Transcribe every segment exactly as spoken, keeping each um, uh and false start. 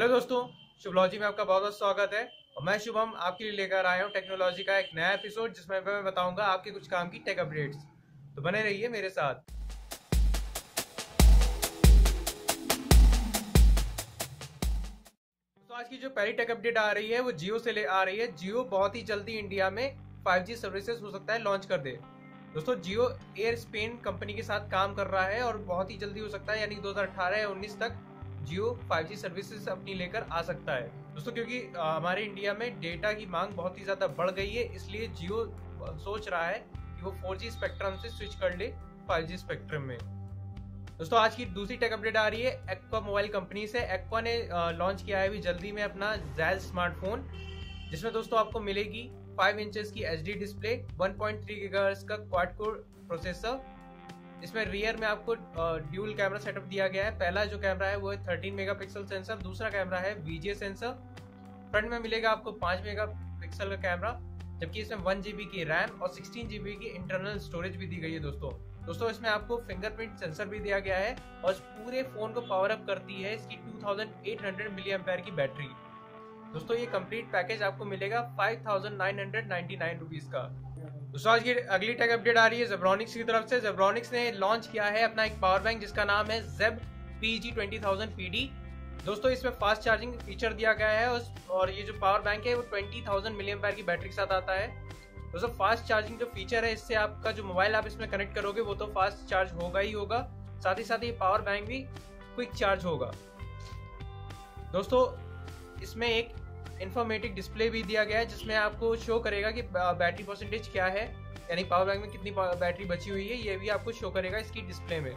Hello दोस्तों, शुभलॉजी में आपका बहुत बहुत स्वागत है और मैं शुभम आपके लिए लेकर आया हूँ टेक्नोलॉजी का एक नया एपिसोड जिसमें मैं बताऊंगा आपके कुछ काम की टेक अपडेट्स। तो बने रहिए मेरे साथ। तो आज की जो पहली टेक अपडेट आ रही है वो जियो से ले आ रही है। जियो बहुत ही जल्दी इंडिया में फाइव जी सर्विसेज हो सकता है लॉन्च कर दे। दोस्तों, जियो एयरस्पेन कंपनी के साथ काम कर रहा है और बहुत ही जल्दी हो सकता है, यानी दो हजार अठारह या उन्नीस तक जियो फाइव जी सर्विसेज अपनी लेकर आ सकता है। दोस्तों, क्योंकि हमारे इंडिया में डेटा की मांग बहुत ही ज़्यादा बढ़ गई है, इसलिए जियो सोच रहा है कि वो फोर जी स्पेक्ट्रम से स्विच कर ले फाइव जी स्पेक्ट्रम में। दोस्तों, आज की दूसरी टेक अपडेट आ रही है एक्वा मोबाइल कंपनी से। एक्वा ने लॉन्च किया है अभी जल्दी में अपना ज़ेल स्मार्टफोन, जिसमें दोस्तों आपको मिलेगी फाइव इंचेस की H D display, one point three gigahertz का क्वाड कोर प्रोसेसर। इसमें रियर में आपको ड्यूल कैमरा सेटअप दिया गया है। पहला जो कैमरा है वो है थर्टीन मेगापिक्सल सेंसर, दूसरा कैमरा है वीजे सेंसर। फ्रंट में मिलेगा आपको फाइव मेगापिक्सल का कैमरा, जबकि इसमें वन जीबी की रैम और सिक्सटीन जीबी की इंटरनल स्टोरेज भी दी गई है। दोस्तों दोस्तों इसमें आपको फिंगरप्रिंट सेंसर भी दिया गया है और पूरे फोन को पावर अप करती है इसकी two thousand eight hundred milli ampere की बैटरी। दोस्तों, ये कंप्लीट पैकेज आपको मिलेगा five thousand nine hundred ninety nine rupees का। दोस्तों, आज की अगली टेक अपडेट आ रही है जेब्रॉनिक्स की तरफ से। जेब्रॉनिक्स ने लॉन्च किया है अपना एक पावर बैंक जिसका नाम है जेब पीजी ट्वेंटी थाउजेंड पीडी। दोस्तों, इसमें फास्ट चार्जिंग फीचर दिया गया है और ये जो पावर बैंक है वो ट्वेंटी थाउजेंड मिली एम्पेयर की बैटरी के साथ आता है। दोस्तों, फास्ट चार्जिंग जो फीचर है इससे आपका जो मोबाइल आप इसमें कनेक्ट करोगे वो तो फास्ट चार्ज होगा ही होगा, साथ ही साथ ये पावर बैंक भी क्विक चार्ज होगा। दोस्तों, इसमें एक इन्फॉर्मेटिव डिस्प्ले भी दिया गया है जिसमें आपको शो करेगा कि बैटरी परसेंटेज क्या है, यानी पावर बैंक में कितनी बैटरी बची हुई है ये भी आपको शो करेगा इसकी डिस्प्ले में।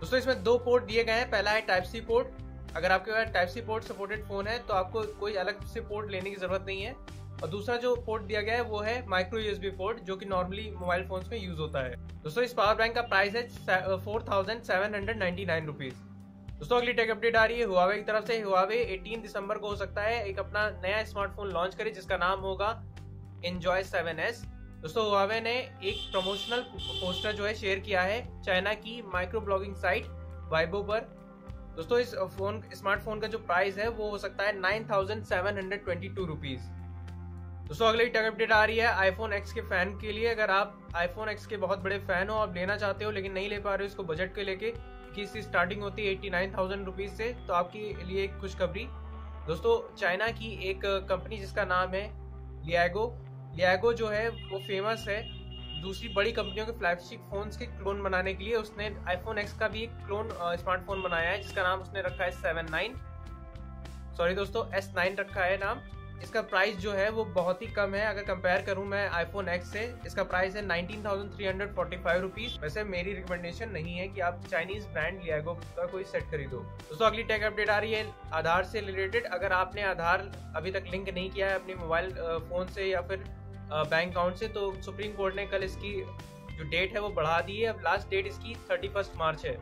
दोस्तों, इसमें दो पोर्ट दिए गए हैं। पहला है टाइप सी पोर्ट। अगर आपके पास type C port supported phone है तो आपको कोई अलग से पोर्ट लेने की जरूरत नहीं है। और दूसरा जो पोर्ट दिया गया है वो है माइक्रो यूएसबी पोर्ट, जो कि नॉर्मली मोबाइल फोन्स में यूज होता है। दोस्तों, इस पावर बैंक का प्राइस है four thousand seven hundred ninety nine rupees. दोस्तों, अगली टेक अपडेट आ रही है हुआवे की तरफ से। हुआवे अठारह दिसंबर को हो सकता है एक अपना नया स्मार्टफोन लॉन्च करे जिसका नाम होगा एंजॉय सेवन एस। दोस्तों, हुआवे ने एक प्रमोशनल पोस्टर जो है शेयर किया है चाइना की माइक्रो ब्लॉगिंग साइट वाइबो पर। दोस्तों, इस फोन स्मार्टफोन का जो प्राइस है वो हो सकता है nine thousand seven hundred twenty two rupees. दोस्तों, अगली टेक अपडेट आ रही है आईफोन एक्स के फैन के लिए। अगर आप आईफोन एक्स के बहुत बड़े फैन हो, आप लेना चाहते हो लेकिन नहीं ले पा रहे हो इसको बजट के लेके, कि इसकी स्टार्टिंग होती है एट्टी नाइन थाउजेंड रुपीज से, तो आपके लिए एक खुशखबरी। दोस्तों, चाइना की एक कंपनी जिसका नाम है लियागो लियागो जो है वो फेमस है दूसरी बड़ी कंपनियों के फ्लैगशिप फोन्स के क्लोन बनाने के लिए। उसने आईफोन एक्स का भी एक क्लोन स्मार्टफोन बनाया है जिसका नाम उसने रखा है सेवन नाइन सॉरी दोस्तों एस नाइन रखा है नाम। इसका प्राइस जो है वो बहुत ही कम है। अगर कंपेयर करूं मैं आईफोन एक्स से, इसका प्राइस है nineteen thousand three hundred forty five rupees. वैसे मेरी रिकमेंडेशन नहीं है कि आप चाइनीज ब्रांड लियागो का कोई सेट खरीदो। दोस्तों, अगली टेक अपडेट आ रही है आधार से रिलेटेड। अगर आपने आधार अभी तक लिंक नहीं किया है अपने मोबाइल फोन से या फिर बैंक अकाउंट से, तो सुप्रीम कोर्ट ने कल इसकी जो डेट है वो बढ़ा दी है। अब लास्ट डेट इसकी थर्टी फर्स्ट मार्च है।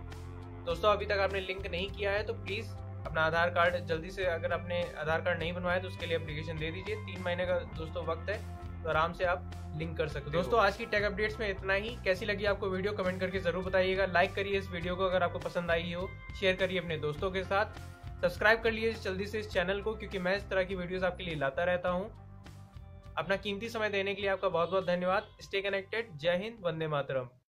दोस्तों, अभी तक आपने लिंक नहीं किया है तो प्लीज़ अपना आधार कार्ड जल्दी से, अगर आपने आधार कार्ड नहीं बनवाया तो उसके लिए एप्लीकेशन दे दीजिए। तीन महीने का दोस्तों वक्त है, तो आराम से आप लिंक कर सकते हो। दोस्तों, आज की टेक अपडेट्स में इतना ही। कैसी लगी आपको वीडियो कमेंट करके जरूर बताइएगा। लाइक करिए इस वीडियो को अगर आपको पसंद आई हो, शेयर करिए अपने दोस्तों के साथ, सब्सक्राइब कर लीजिए जल्दी से इस चैनल को, क्योंकि मैं इस तरह की वीडियोज़ आपके लिए लाता रहता हूँ। अपना कीमती समय देने के लिए आपका बहुत बहुत धन्यवाद। Stay connected. जय हिंद। वंदे मातरम।